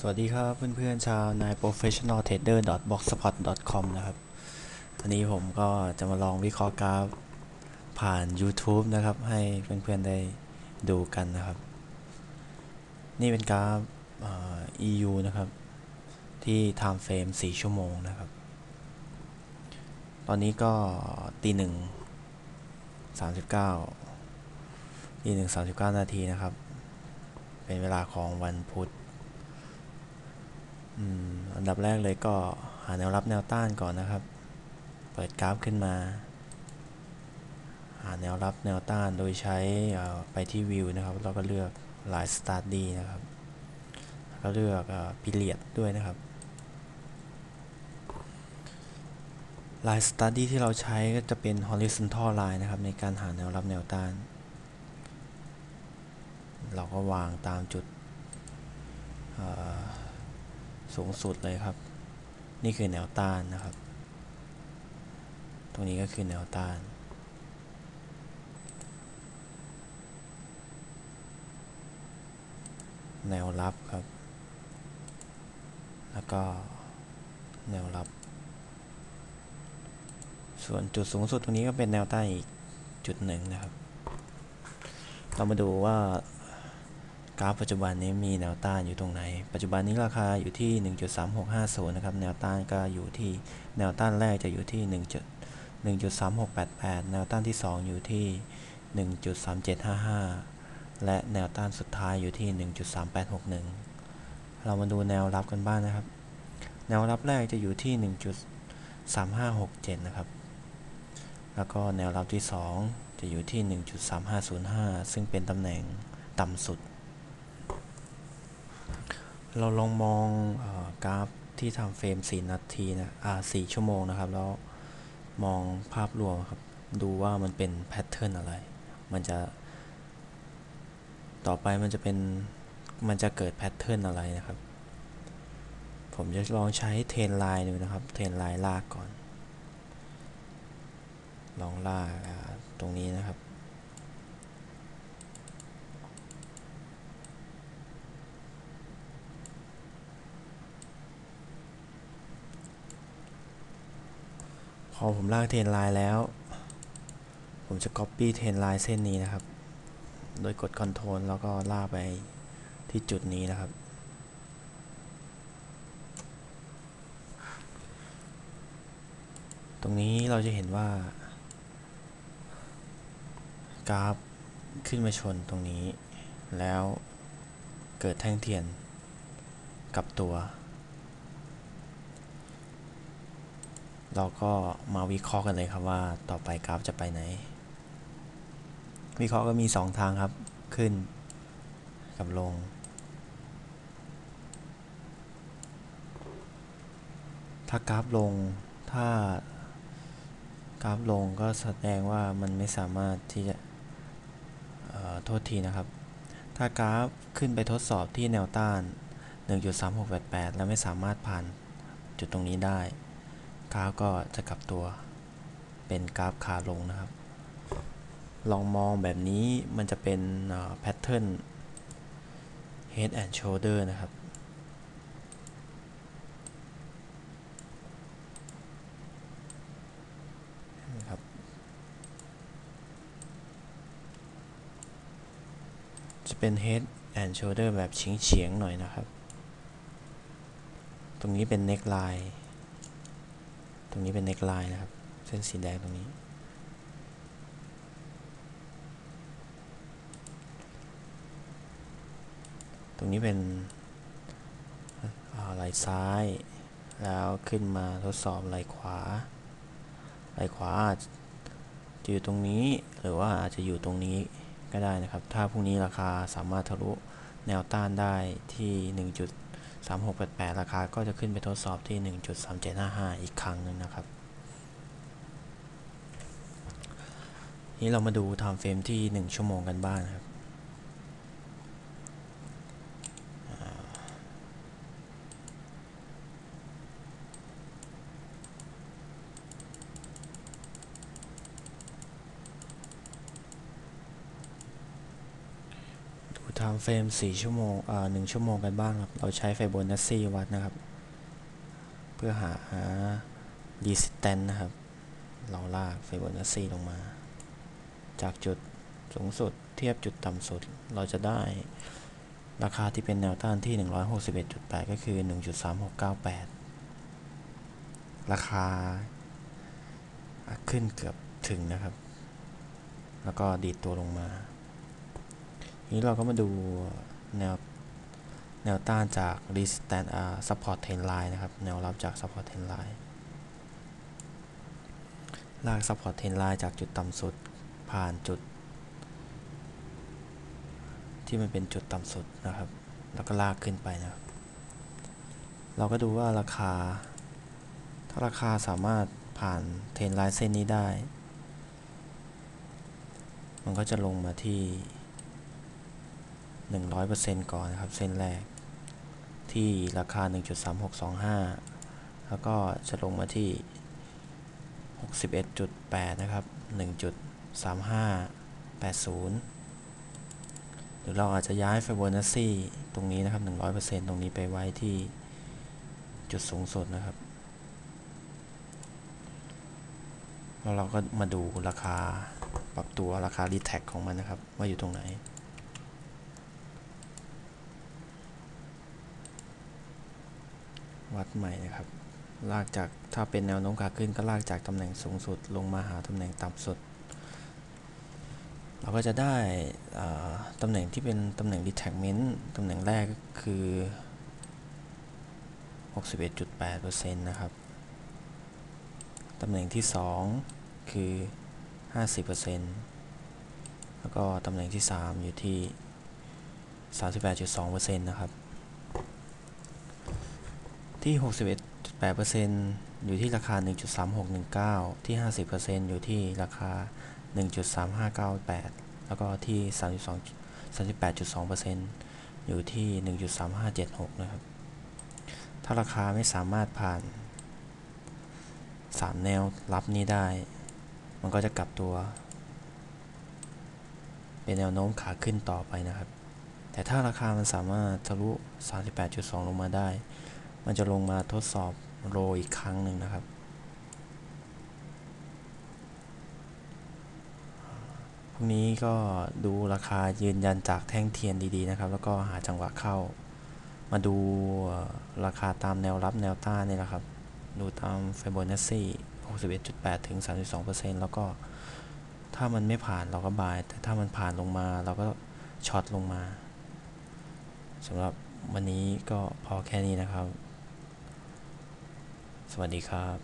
สวัสดีครับเพื่อนๆชาว 9professionaltrader.blogspot.com นะครับวันนี้ผมก็จะมาลองวิเคราะห์กราฟผ่าน YouTube นะครับให้เพื่อนๆได้ดูกันนะครับนี่เป็นกราฟEU นะครับที่ time frame 4 ชั่วโมงนะครับตอนนี้ก็ตีหนึ่งสามสิบเก้านาทีนะครับเป็นเวลาของวันพุธอันดับแรกเลยก็หาแนวรับแนวต้านก่อนนะครับเปิดกราฟขึ้นมาหาแนวรับแนวต้านโดยใช้ไปที่วิวนะครับแล้วก็เลือกไลน์สตาร์ดี้นะครับแล้วเลือกพิเรียดด้วยนะครับไลน์สตาร์ดี้ที่เราใช้ก็จะเป็น horizontal line นะครับในการหาแนวรับแนวต้านเราก็วางตามจุดสูงสุดเลยครับนี่คือแนวต้านนะครับตรงนี้ก็คือแนวต้านแนวรับครับแล้วก็แนวรับส่วนจุดสูงสุดตรงนี้ก็เป็นแนวต้านอีกจุดหนึ่งนะครับเรามาดูว่ากราฟปัจจุบันนี้มีแนวต้านอยู่ตรงไหนปัจจุบันนี้ราคาอยู่ที่ 1.3650 นะครับแนวต้านก็อยู่ที่แนวต้านแรกจะอยู่ที่ 1.3688 แนวต้านที่2อยู่ที่ 1.3755 และแนวต้านสุดท้ายอยู่ที่ 1.3861 เรามาดูแนวรับกันบ้างนะครับแนวรับแรกจะอยู่ที่ 1.3567 นะครับแล้วก็แนวรับที่2จะอยู่ที่ 1.3505 ซึ่งเป็นตำแหน่งต่ำสุดเราลองมองกราฟที่ทำเฟรม4นาทีนะ4ชั่วโมงนะครับแล้วมองภาพรวมครับดูว่ามันเป็นแพทเทิร์นอะไรมันจะต่อไปมันจะเกิดแพทเทิร์นอะไรนะครับผมจะลองใช้เทรนไลน์ดูนะครับเทรนไลน์ลากก่อนลองลากตรงนี้นะครับพอผมลากเทรนไลน์แล้วผมจะ Copy เทรนไลน์เส้นนี้นะครับโดยกด Ctrl แล้วก็ลากไปที่จุดนี้นะครับตรงนี้เราจะเห็นว่ากราฟขึ้นมาชนตรงนี้แล้วเกิดแท่งเทียนกับตัวเราก็มาวิเคราะห์กันเลยครับว่าต่อไปกราฟจะไปไหนวิเคราะห์ก็มี2ทางครับขึ้นกับลงถ้ากราฟลงก็แสดงว่ามันไม่สามารถที่จะโทษทีนะครับถ้ากราฟขึ้นไปทดสอบที่แนวต้าน 1.3688 แล้วไม่สามารถผ่านจุดตรงนี้ได้กราฟก็จะกลับตัวเป็นกราฟขาลงนะครับลองมองแบบนี้มันจะเป็นแพทเทิร์น head and shoulder นะครับจะเป็น head and shoulder แบบเฉียงๆหน่อยนะครับตรงนี้เป็น necklineตรงนี้เป็น neckline นะครับเส้นสีแดงตรงนี้เป็นไหล่ซ้ายแล้วขึ้นมาทดสอบไหล่ขวาอาจจะอยู่ตรงนี้หรือว่าอาจจะอยู่ตรงนี้ก็ได้นะครับถ้าพรุ่งนี้ราคาสามารถทะลุแนวต้านได้ที่ 1.3688 ราคาก็จะขึ้นไปทดสอบที่ 1.3755 อีกครั้งหนึ่งนะครับนี้เรามาดู time frame ที่1ชั่วโมงกันบ้างครับดู time frame 4 ชั่วโมง1ชั่วโมงกันบ้างครับเราใช้ Fibonacci วัดนะครับเพื่อหา resistance นะครับเราลาก Fibonacci ลงมาจากจุดสูงสุดเทียบจุดต่ำสุดเราจะได้ราคาที่เป็นแนวต้านที่ 161.8 ก็คือ 1.3698 ราคาขึ้นเกือบถึงนะครับแล้วก็ดีดตัวลงมานี้เราก็มาดูแนวต้านจาก resistance support trendline นะครับแนวรับจาก support trendline ลาก support trendline จากจุดต่ำสุดผ่านจุดที่มันเป็นจุดต่ำสุดนะครับแล้วก็ลากขึ้นไปนะครับเราก็ดูว่าราคาถ้าราคาสามารถผ่านเทรนไลน์เส้นนี้ได้มันก็จะลงมาที่ 100% ก่อนนะครับเส้นแรกที่ราคา 1.3625 แล้วก็จะลงมาที่ 61.8 นะครับ 1.3580หรือเราอาจจะย้าย Fibonacci ตรงนี้นะครับ 100% ตรงนี้ไปไว้ที่จุดสูงสุดนะครับแล้วเราก็มาดูราคาปรับตัวราคา retract ของมันนะครับว่าอยู่ตรงไหนวัดใหม่นะครับลากจากถ้าเป็นแนวโน้มขาขึ้นก็ลากจากตำแหน่งสูงสุดลงมาหาตำแหน่งต่ำสุดเราก็จะได้ตำแหน่งที่เป็นตำแหน่ง retracement ตำแหน่งแรกคือ 61.8% นะครับตำแหน่งที่2คือ 50% แล้วก็ตำแหน่งที่3อยู่ที่ 38.2% นะครับที่ 61.8% อยู่ที่ราคา 1.3619 ที่ 50% อยู่ที่ราคา1.3598 แล้วก็ที่ 38.2% อยู่ที่ 1.3576 นะครับถ้าราคาไม่สามารถผ่าน3แนวรับนี้ได้มันก็จะกลับตัวเป็นแนวโน้มขาขึ้นต่อไปนะครับแต่ถ้าราคามันสามารถทะลุ 38.2 ลงมาได้มันจะลงมาทดสอบโลอีกครั้งหนึ่งนะครับพรุ่งนี้ก็ดูราคายืนยันจากแท่งเทียนดีๆนะครับแล้วก็หาจังหวะเข้ามาดูราคาตามแนวรับแนวต้านนี่แหละครับดูตาม Fibonacci 61.8 ถึง 32% แล้วก็ถ้ามันไม่ผ่านเราก็บายแต่ถ้ามันผ่านลงมาเราก็ช็อตลงมาสำหรับวันนี้ก็พอแค่นี้นะครับสวัสดีครับ